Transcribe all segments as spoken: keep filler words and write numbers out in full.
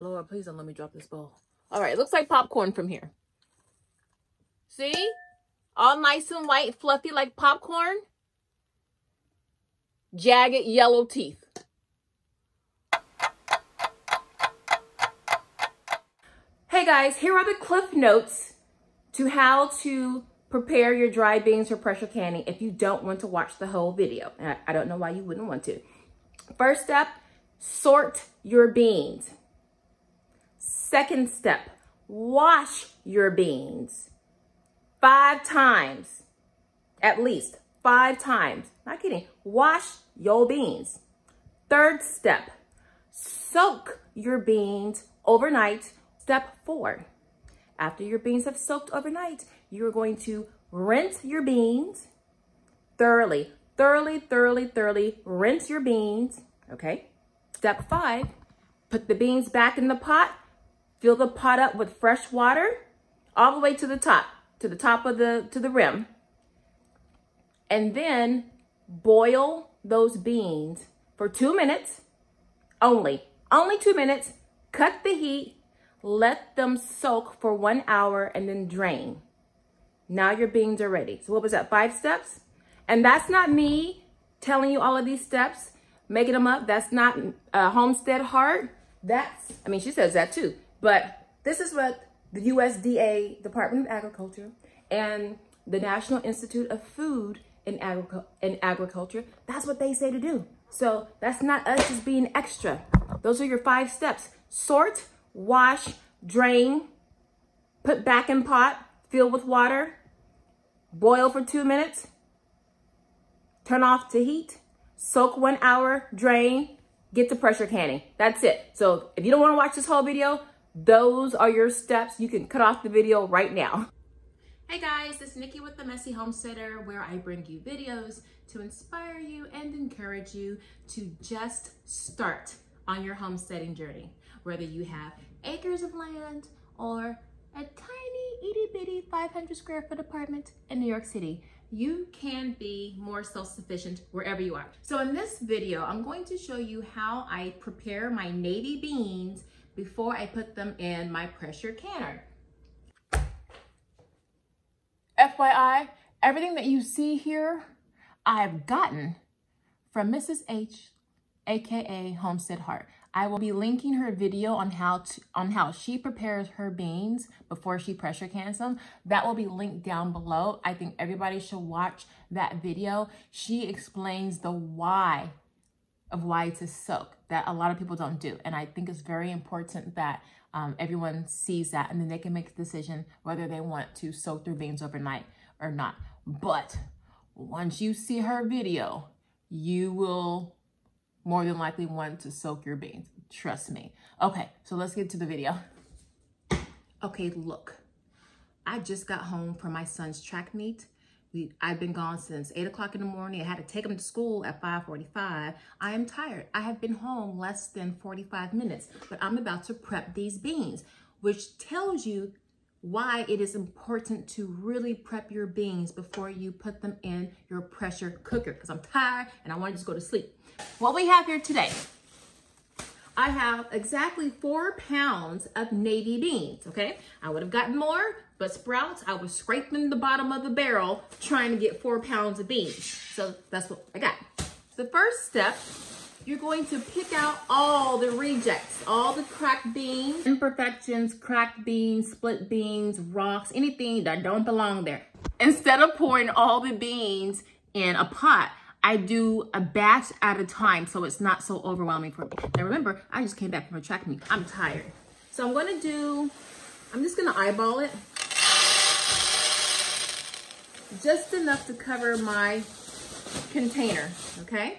Lord, please don't let me drop this bowl. All right, it looks like popcorn from here. See? All nice and white, fluffy like popcorn. Jagged yellow teeth. Hey guys, here are the cliff notes to how to prepare your dried beans for pressure canning if you don't want to watch the whole video. And I, I don't know why you wouldn't want to. First step, sort your beans. Second step, wash your beans five times, at least five times. Not kidding, wash your beans. Third step, soak your beans overnight. Step four, after your beans have soaked overnight, you're going to rinse your beans thoroughly, thoroughly, thoroughly, thoroughly rinse your beans, okay? Step five, put the beans back in the pot, fill the pot up with fresh water all the way to the top, to the top of the, to the rim. And then boil those beans for two minutes, only, only two minutes, cut the heat, let them soak for one hour and then drain. Now your beans are ready. So what was that, five steps? And that's not me telling you all of these steps, making them up. That's not uh, Homestead Heart. That's, I mean, she says that too. But this is what the U S D A, Department of Agriculture, and the National Institute of Food and, Agric and Agriculture, that's what they say to do. So that's not us just being extra. Those are your five steps. Sort, wash, drain, put back in pot, fill with water, boil for two minutes, turn off to heat, soak one hour, drain, get to pressure canning. That's it. So if you don't want to watch this whole video, those are your steps. You can cut off the video right now. Hey guys, this is Nikki with The Messy Homesteader, where I bring you videos to inspire you and encourage you to just start on your homesteading journey. Whether you have acres of land or a tiny itty bitty five hundred square foot apartment in New York City, you can be more self-sufficient wherever you are. So in this video, I'm going to show you how I prepare my navy beans before I put them in my pressure canner. F Y I, everything that you see here, I've gotten from Missus H, A K A Homestead Heart. I will be linking her video on how to, on how she prepares her beans before she pressure cans them. That will be linked down below. I think everybody should watch that video. She explains the why of why to soak that a lot of people don't do. And I think it's very important that um, everyone sees that, and then they can make a decision whether they want to soak their beans overnight or not. But once you see her video, you will more than likely want to soak your beans. Trust me. Okay, so let's get to the video. Okay, look, I just got home from my son's track meet. We, I've been gone since eight o'clock in the morning. I had to take him to school at five forty-five. I am tired. I have been home less than forty-five minutes, but I'm about to prep these beans, which tells you why it is important to really prep your beans before you put them in your pressure cooker, because I'm tired and I want to just go to sleep. What we have here today, I have exactly four pounds of navy beans, okay? I would have gotten more, but Sprouts, I was scraping the bottom of the barrel trying to get four pounds of beans. So that's what I got. The first step, you're going to pick out all the rejects, all the cracked beans, imperfections, cracked beans, split beans, rocks, anything that don't belong there. Instead of pouring all the beans in a pot, I do a batch at a time so it's not so overwhelming for me. Now remember, I just came back from a track meet. I'm tired. So I'm gonna do, I'm just gonna eyeball it. Just enough to cover my container, okay?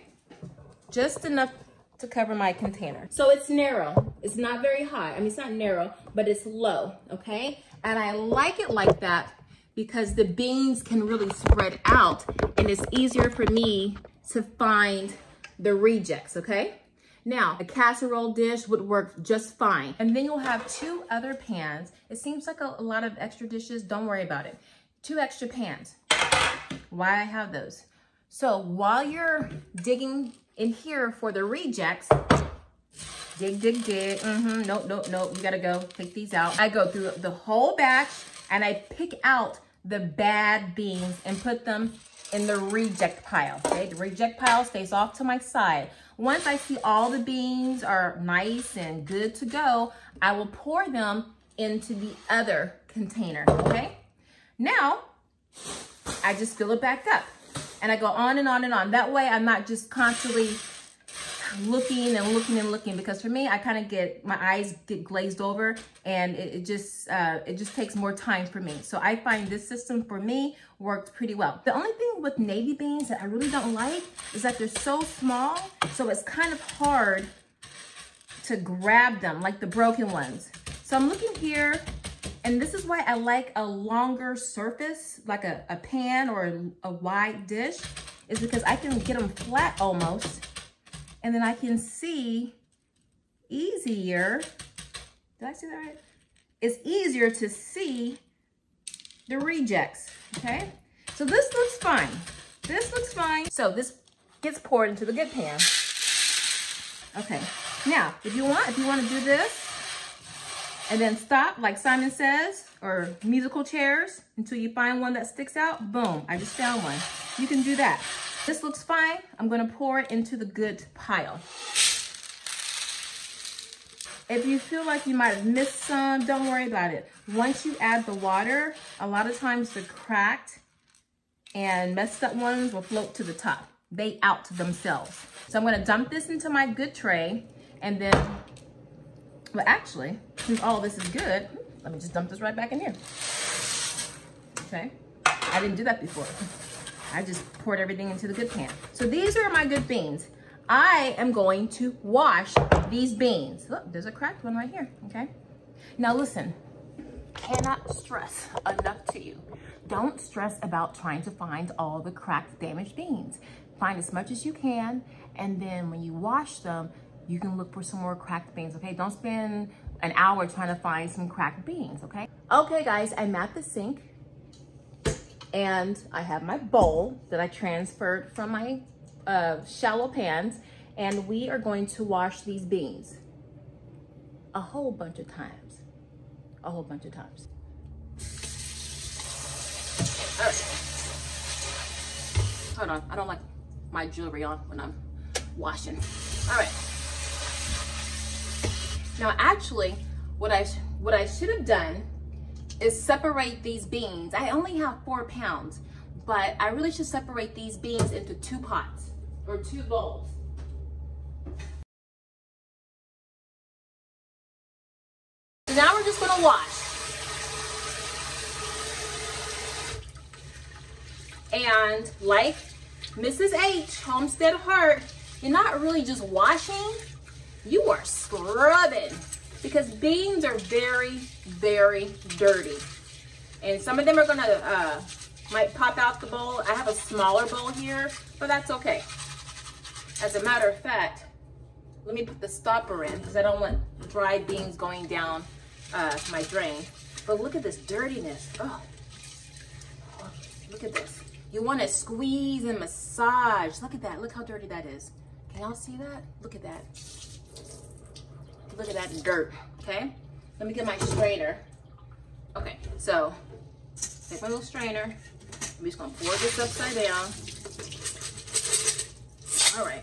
Just enough to cover my container. So it's narrow, it's not very high. I mean, it's not narrow, but it's low, okay? And I like it like that because the beans can really spread out and it's easier for me to find the rejects, okay? Now, a casserole dish would work just fine. And then you'll have two other pans. It seems like a, a lot of extra dishes, don't worry about it. Two extra pans, why I have those. So while you're digging in here for the rejects, dig, dig, dig. Mm-hmm. Nope, nope, nope. You gotta go pick these out. I go through the whole batch and I pick out the bad beans and put them in the reject pile. Okay, the reject pile stays off to my side. Once I see all the beans are nice and good to go, I will pour them into the other container. Okay, now I just fill it back up and I go on and on and on. That way I'm not just constantly looking and looking and looking, because for me, I kind of get, my eyes get glazed over and it, it just uh, it just takes more time for me. So I find this system for me worked pretty well. The only thing with navy beans that I really don't like is that they're so small, so it's kind of hard to grab them, like the broken ones. So I'm looking here, and this is why I like a longer surface, like a, a pan or a, a wide dish, is because I can get them flat almost. And then I can see easier, did I say that right? It's easier to see the rejects, okay? So this looks fine, this looks fine. So this gets poured into the good pan. Okay, now, if you want, if you wanna do this, and then stop, like Simon Says, or musical chairs, until you find one that sticks out, boom, I just found one. You can do that. This looks fine. I'm going to pour it into the good pile. If you feel like you might have missed some, don't worry about it. Once you add the water, a lot of times the cracked and messed up ones will float to the top. They out themselves. So I'm going to dump this into my good tray, and then, well, actually, since all this is good, let me just dump this right back in here. Okay. I didn't do that before. I just poured everything into the good pan. So these are my good beans. I am going to wash these beans. Look, there's a cracked one right here, okay? Now listen, cannot stress enough to you. Don't stress about trying to find all the cracked, damaged beans. Find as much as you can, and then when you wash them, you can look for some more cracked beans, okay? Don't spend an hour trying to find some cracked beans, okay? Okay guys, I'm at the sink. And I have my bowl that I transferred from my uh, shallow pans, and we are going to wash these beans a whole bunch of times, a whole bunch of times. All right. Hold on, I don't like my jewelry on when I'm washing. All right. Now, actually, what I what I should have done is separate these beans. I only have four pounds, but I really should separate these beans into two pots or two bowls. So now we're just gonna wash. And like Missus H, Homestead Heart, you're not really just washing, you are scrubbing. Because beans are very, very dirty. And some of them are gonna, uh, might pop out the bowl. I have a smaller bowl here, but that's okay. As a matter of fact, let me put the stopper in because I don't want dried beans going down uh, my drain. But look at this dirtiness. Oh, look at this. You wanna squeeze and massage. Look at that, look how dirty that is. Can y'all see that? Look at that. Look at that dirt, okay? Let me get my strainer. Okay, so take my little strainer. I'm just gonna pour this upside down. All right.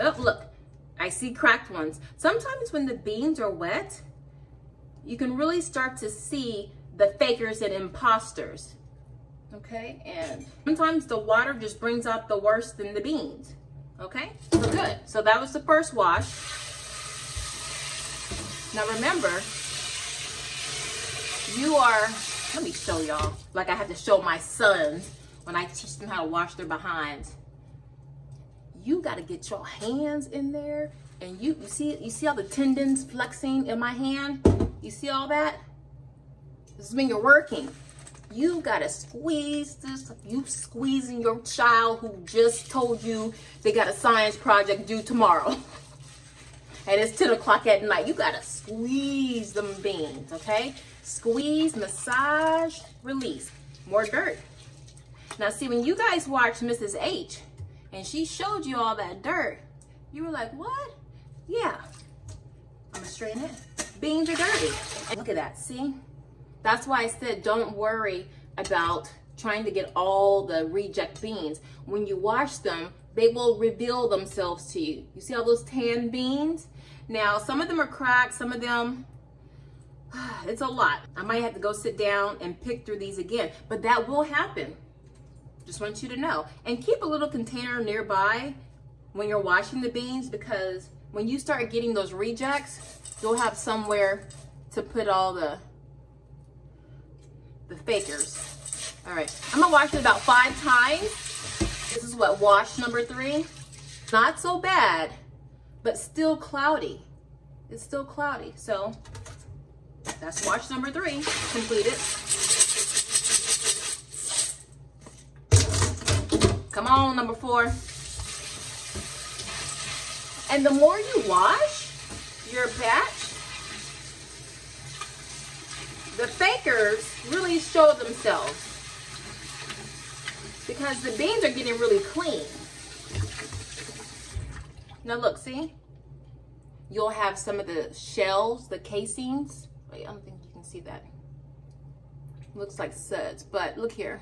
Oh, look, I see cracked ones. Sometimes when the beans are wet, you can really start to see the fakers and imposters, okay? And sometimes the water just brings out the worst in the beans, okay? So good, so that was the first wash. Now remember, you are, let me show y'all, like I have to show my sons when I teach them how to wash their behinds. You gotta get your hands in there, and you, you see you see all the tendons flexing in my hand? You see all that? This is when you're working. You gotta squeeze this, you squeezing your child who just told you they got a science project due tomorrow. And it's ten o'clock at night. You gotta squeeze them beans, okay? Squeeze, massage, release. More dirt. Now see, when you guys watched Missus H and she showed you all that dirt, you were like, what? Yeah, I'm gonna straighten it. Beans are dirty. Look at that, see? That's why I said don't worry about trying to get all the reject beans. When you wash them, they will reveal themselves to you. You see all those tan beans? Now, some of them are cracked, some of them, it's a lot. I might have to go sit down and pick through these again, but that will happen. Just want you to know. And keep a little container nearby when you're washing the beans, because when you start getting those rejects, you'll have somewhere to put all the, the fakers. All right, I'm gonna wash it about five times. This is what, wash number three. Not so bad, but still cloudy. It's still cloudy. So that's wash number three, completed. Come on, number four. And the more you wash your batch, the fakers really show themselves because the beans are getting really clean. Now look, see? You'll have some of the shells, the casings. Wait, I don't think you can see that. Looks like suds, but look here.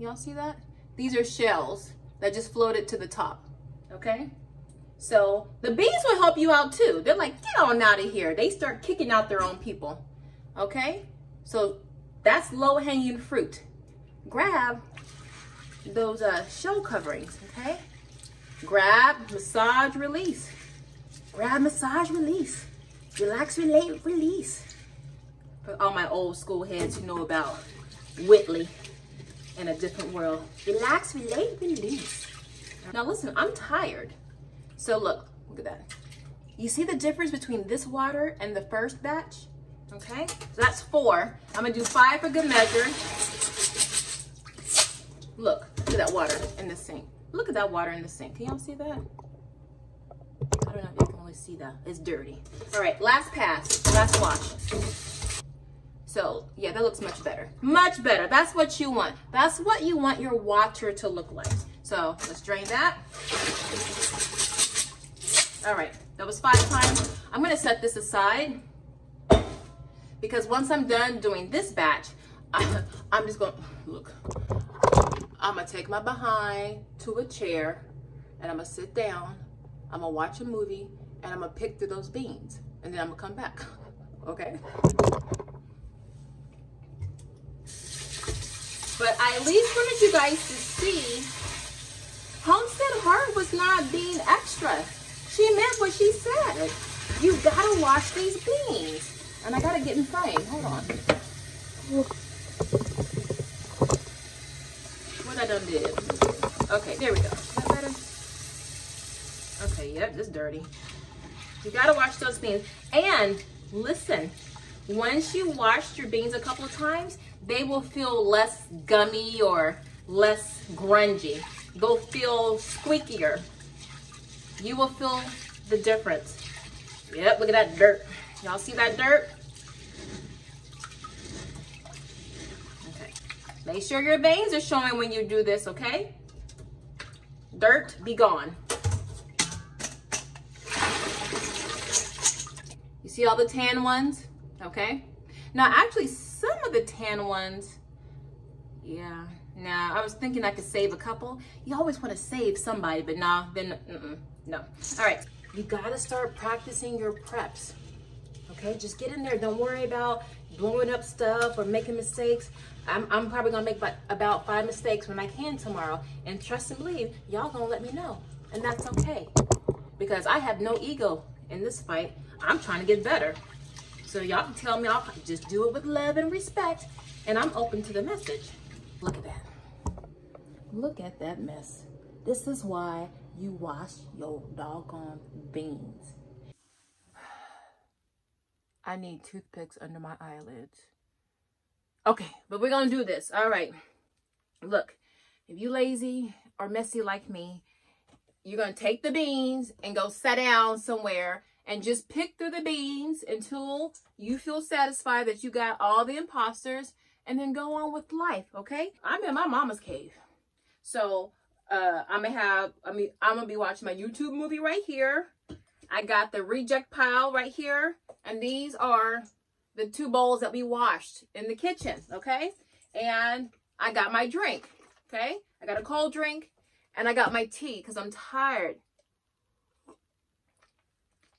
Y'all see that? These are shells that just floated to the top, okay? So the beans will help you out too. They're like, get on out of here. They start kicking out their own people, okay? So that's low-hanging fruit. Grab those uh, shell coverings, okay? Grab, massage, release. Grab, massage, release. Relax, relate, release. For all my old school heads who know about Whitley in a different world. Relax, relate, release. Now listen, I'm tired. So look, look at that. You see the difference between this water and the first batch? Okay, so that's four. I'm gonna do five for good measure. Look, look at that water in the sink. Look at that water in the sink. Can y'all see that? I don't know if you can really see that. It's dirty. All right, last pass, last wash. So yeah, that looks much better. Much better, that's what you want. That's what you want your water to look like. So let's drain that. All right, that was five times. I'm gonna set this aside because once I'm done doing this batch, I, I'm just gonna, look, I'm gonna take my behind to a chair and I'm gonna sit down, I'm gonna watch a movie and I'm gonna pick through those beans and then I'm gonna come back, okay? But I at least wanted you guys to see Homestead Heart was not being extra. She meant what she said. You gotta wash these beans. And I gotta get in frame. Hold on. What I done did. Okay, there we go. Is that better? Okay, yep, this dirty. You gotta wash those beans. And listen, once you wash your beans a couple of times, they will feel less gummy or less grungy. They'll feel squeakier. You will feel the difference. Yep, look at that dirt. Y'all see that dirt? Okay. Make sure your veins are showing when you do this, okay? Dirt, be gone. You see all the tan ones? Okay. Now, actually, some of the tan ones, yeah. Now, I was thinking I could save a couple. You always want to save somebody, but nah, then, mm-mm. No. All right, you gotta start practicing your preps, okay? Just get in there, don't worry about blowing up stuff or making mistakes. I'm, I'm probably gonna make about five mistakes when I can tomorrow, and trust and believe, y'all gonna let me know, and that's okay, because I have no ego in this fight. I'm trying to get better, so y'all can tell me, I'll just do it with love and respect, and I'm open to the message. Look at that. Look at that mess. This is why you wash your doggone beans. I need toothpicks under my eyelids. Okay, but we're gonna do this. All right, look, if you lazy or messy like me, you're gonna take the beans and go sit down somewhere and just pick through the beans until you feel satisfied that you got all the imposters, and then go on with life, okay? I'm in my mama's cave. So, Uh, I'm gonna have, I mean, I'm gonna be watching my YouTube movie right here, I got the reject pile right here, and these are the two bowls that we washed in the kitchen, okay? And I got my drink, okay? I got a cold drink, and I got my tea because I'm tired.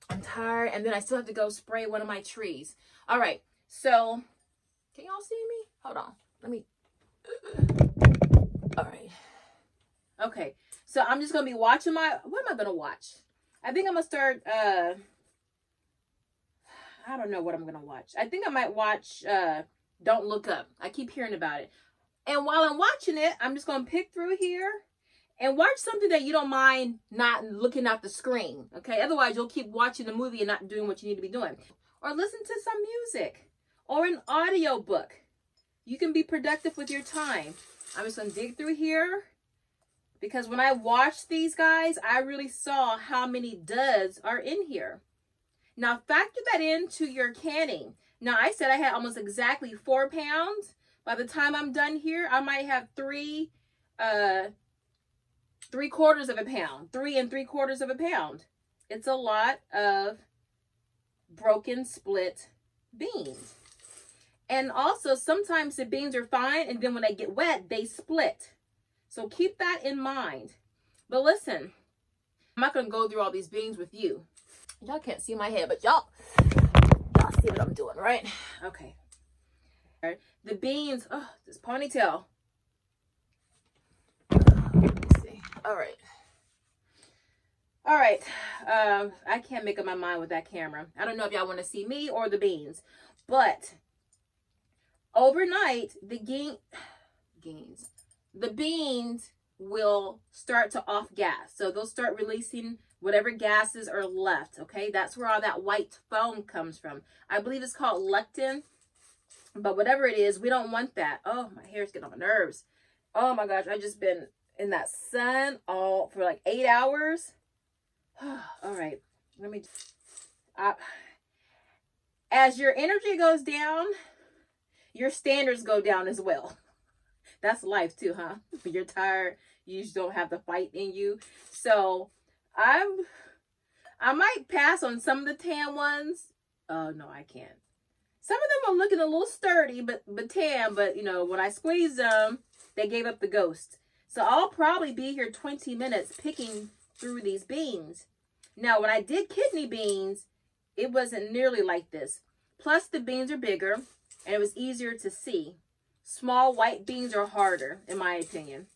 I'm tired, and then I still have to go spray one of my trees. All right, so can y'all see me? Hold on, let me, all right. Okay, so I'm just gonna be watching my, what am I gonna watch? I think I'm gonna start, uh, I don't know what I'm gonna watch. I think I might watch uh, Don't Look Up. I keep hearing about it. And while I'm watching it, I'm just gonna pick through here and watch something that you don't mind not looking at the screen, okay? Otherwise, you'll keep watching the movie and not doing what you need to be doing. Or listen to some music or an audio book. You can be productive with your time. I'm just gonna dig through here, because when I watched these guys, I really saw how many does are in here. Now, factor that into your canning. Now, I said I had almost exactly four pounds. By the time I'm done here, I might have three, uh, three quarters of a pound, three and three quarters of a pound. It's a lot of broken split beans. And also, sometimes the beans are fine, and then when they get wet, they split. So keep that in mind. But listen, I'm not going to go through all these beans with you. Y'all can't see my head, but y'all, y'all see what I'm doing, right? Okay. The beans, oh, this ponytail. Let me see. All right. All right. Um, I can't make up my mind with that camera. I don't know if y'all want to see me or the beans, but overnight, the gain, gains. the beans will start to off gas. So they'll start releasing whatever gases are left, okay? That's where all that white foam comes from. I believe it's called lectin, but whatever it is, we don't want that. Oh, my hair's getting on my nerves. Oh my gosh, I've just been in that sun all for like eight hours. All right, let me, uh, as your energy goes down, your standards go down as well. That's life too, huh? You're tired. You just don't have the fight in you. So I'm, I might pass on some of the tan ones. Oh, no, I can't. Some of them are looking a little sturdy, but, but tan. But, you know, when I squeezed them, they gave up the ghost. So I'll probably be here twenty minutes picking through these beans. Now, when I did kidney beans, it wasn't nearly like this. Plus, the beans are bigger, and it was easier to see. Small white beans are harder, in my opinion.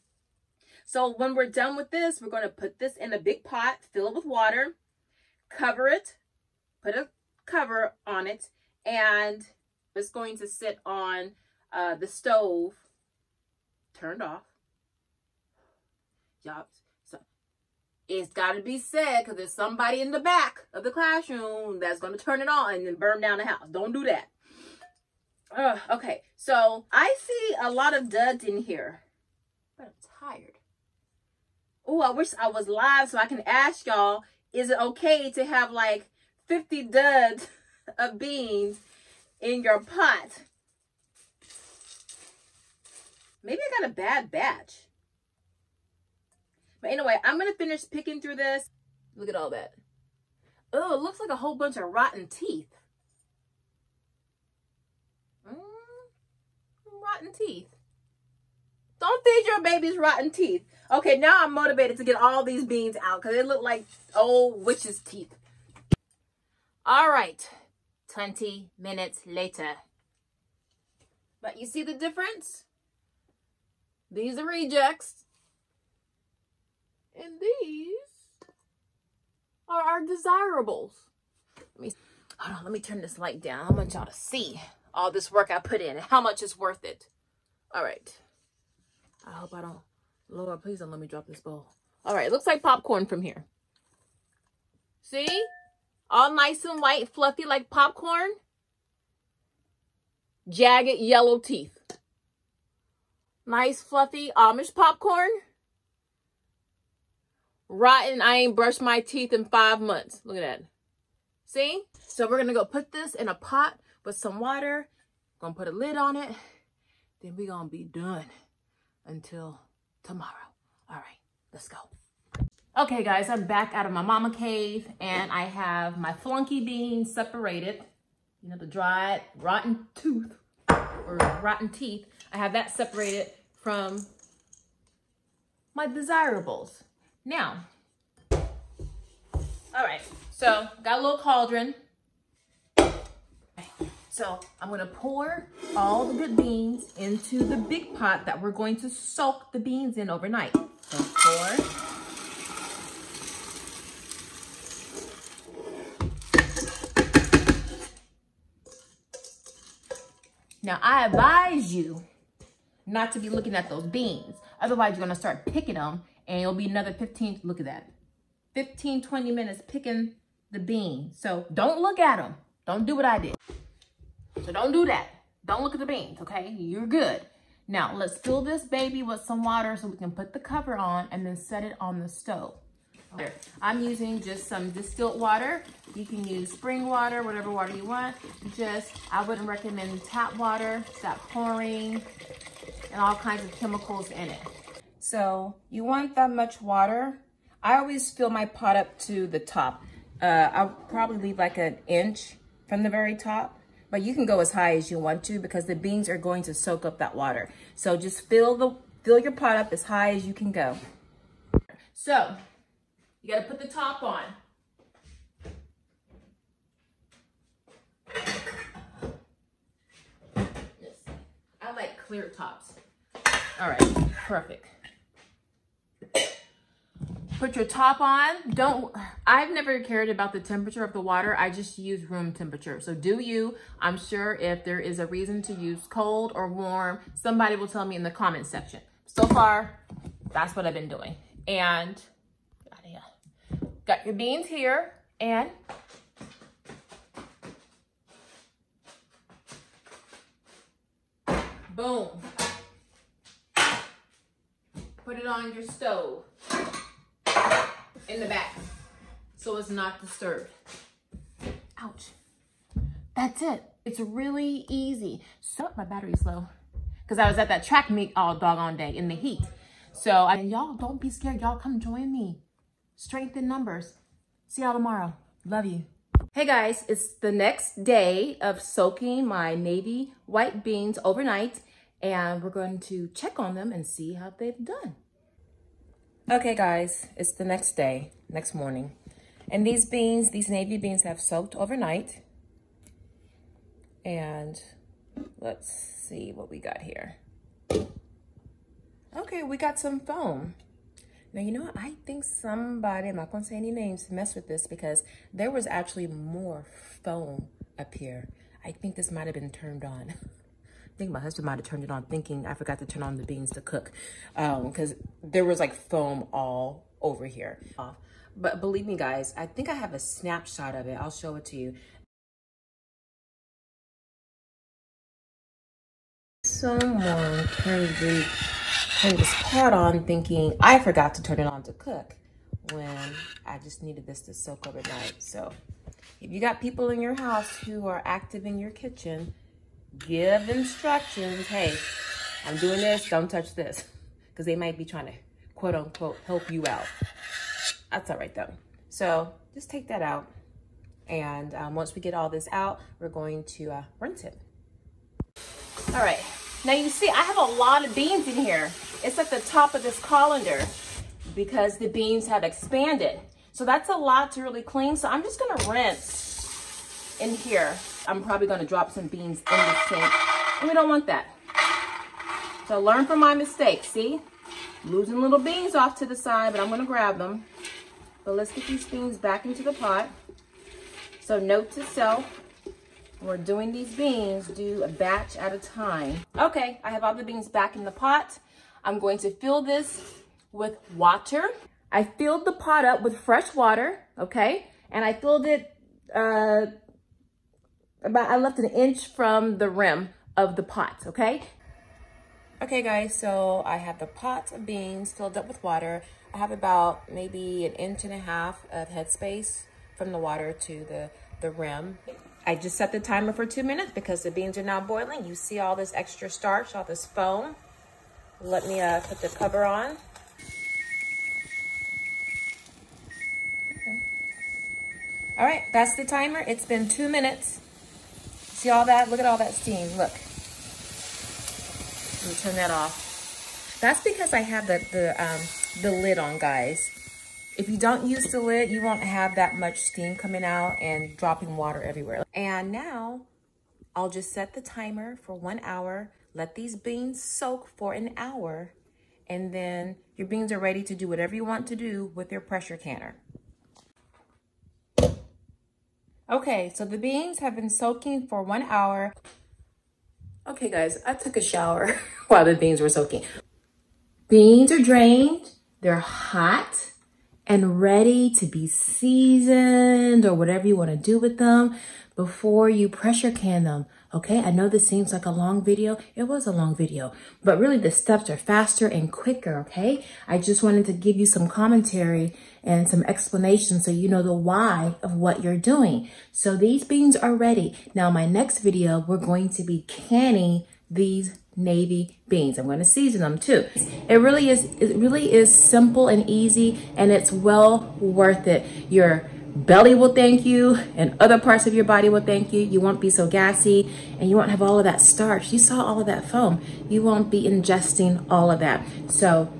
So when we're done with this, we're going to put this in a big pot, fill it with water, cover it, put a cover on it, and it's going to sit on uh, the stove, turned off. Y'all, so it's got to be said, because there's somebody in the back of the classroom that's going to turn it on and then burn down the house. Don't do that. Uh, okay, so I see a lot of duds in here, but I'm tired. Oh, I wish I was live so I can ask y'all, is it okay to have like fifty duds of beans in your pot? Maybe I got a bad batch. But anyway, I'm going to finish picking through this. Look at all that. Oh, it looks like a whole bunch of rotten teeth. Rotten teeth. Don't feed your babies rotten teeth. Okay, now I'm motivated to get all these beans out because they look like old witch's teeth. All right, twenty minutes later. But you see the difference? These are rejects. And these are our desirables. Let me, hold on, let me turn this light down. I want y'all to see all this work I put in and how much is worth it. All right. I hope I don't. Lord, please don't let me drop this bowl. All right. Looks like popcorn from here. See? All nice and white, fluffy like popcorn. Jagged yellow teeth. Nice, fluffy Amish popcorn. Rotten. I ain't brushed my teeth in five months. Look at that. See? So we're going to go put this in a pot with some water, gonna put a lid on it, then we're gonna be done until tomorrow. All right, let's go. Okay guys, I'm back out of my mama cave and I have my flunky beans separated, you know, the dried rotten tooth or rotten teeth. I have that separated from my desirables. Now, all right, so got a little cauldron. So I'm gonna pour all the good beans into the big pot that we're going to soak the beans in overnight. So pour. Now, I advise you not to be looking at those beans. Otherwise, you're going to start picking them, and it'll be another fifteen, look at that, fifteen, twenty minutes picking the beans. So don't look at them. Don't do what I did. So don't do that. Don't look at the beans, okay? You're good. Now, let's fill this baby with some water so we can put the cover on and then set it on the stove. There. I'm using just some distilled water. You can use spring water, whatever water you want. Just, I wouldn't recommend tap water. Stop pouring and all kinds of chemicals in it. So you want that much water. I always fill my pot up to the top. Uh, I'll probably leave like an inch from the very top, but you can go as high as you want to because the beans are going to soak up that water. So just fill the fill your pot up as high as you can go. So, you gotta put the top on. Yes. I like clear tops. All right, perfect. Put your top on. Don't, I've never cared about the temperature of the water. I just use room temperature. So do you, I'm sure if there is a reason to use cold or warm, somebody will tell me in the comment section. So far, that's what I've been doing. And got your beans here, and boom. Put it on your stove in the back so it's not disturbed. Ouch. That's it. It's really easy. So my battery's low because I was at that track meet all doggone day in the heat. So, and y'all don't be scared. Y'all come join me. Strength in numbers. See y'all tomorrow. Love you. Hey guys, it's the next day of soaking my navy white beans overnight, and we're going to check on them and see how they've done. Okay guys, it's the next day, next morning. And these beans, these navy beans have soaked overnight. And let's see what we got here. Okay, we got some foam. Now, you know what? I think somebody, I'm not going to say any names, messed with this because there was actually more foam up here. I think this might have been turned on. I think my husband might have turned it on thinking I forgot to turn on the beans to cook because um, there was like foam all over here. But believe me, guys, I think I have a snapshot of it. I'll show it to you. Someone can read. Turn this pot on thinking I forgot to turn it on to cook when I just needed this to soak overnight. So if you got people in your house who are active in your kitchen, give instructions. Hey, I'm doing this, don't touch this, because they might be trying to quote unquote help you out. That's all right though. So just take that out. And um, once we get all this out, we're going to uh, rinse it. All right. Now you see, I have a lot of beans in here. It's at the top of this colander because the beans have expanded. So that's a lot to really clean. So I'm just gonna rinse in here. I'm probably gonna drop some beans in the sink, and we don't want that. So learn from my mistakes, see? Losing little beans off to the side, but I'm gonna grab them. But let's get these beans back into the pot. So note to self, we're doing these beans, do a batch at a time. Okay, I have all the beans back in the pot. I'm going to fill this with water. I filled the pot up with fresh water, okay? And I filled it, uh, about, I left an inch from the rim of the pot, okay? Okay guys, so I have the pot of beans filled up with water. I have about maybe an inch and a half of headspace from the water to the, the rim. I just set the timer for two minutes because the beans are now boiling. You see all this extra starch, all this foam. Let me uh, put the cover on. All right, that's the timer. It's been two minutes. See all that? Look at all that steam. Look. Let me turn that off. That's because I have the, the, um, the lid on, guys. If you don't use the lid, you won't have that much steam coming out and dropping water everywhere. And now I'll just set the timer for one hour, let these beans soak for an hour, and then your beans are ready to do whatever you want to do with your pressure canner. Okay, so the beans have been soaking for one hour. Okay guys, I took a shower while the beans were soaking. Beans are drained, they're hot and ready to be seasoned or whatever you want to do with them before you pressure can them. Okay, I know this seems like a long video. It was a long video, but really the steps are faster and quicker, okay? I just wanted to give you some commentary and some explanation so you know the why of what you're doing. So these beans are ready. Now my next video, we're going to be canning these navy beans. I'm going to season them too. It really is, it really is simple and easy, and it's well worth it. Your belly will thank you, and other parts of your body will thank you. You won't be so gassy, and you won't have all of that starch. You saw all of that foam. You won't be ingesting all of that. So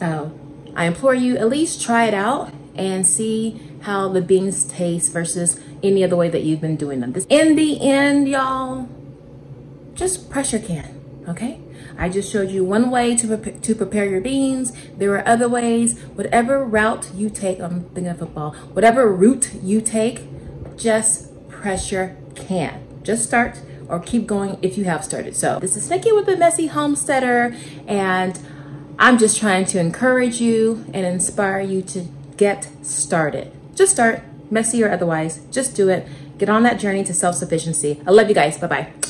uh, I implore you, at least try it out and see how the beans taste versus any other way that you've been doing them. This, in the end, y'all, just pressure can, okay? I just showed you one way to, pre to prepare your beans. There are other ways. Whatever route you take, I'm thinking of football, whatever route you take, just pressure can. Just start or keep going if you have started. So this is Nikki with The Messy Homesteader, and I'm just trying to encourage you and inspire you to get started. Just start, messy or otherwise, just do it. Get on that journey to self-sufficiency. I love you guys, bye-bye.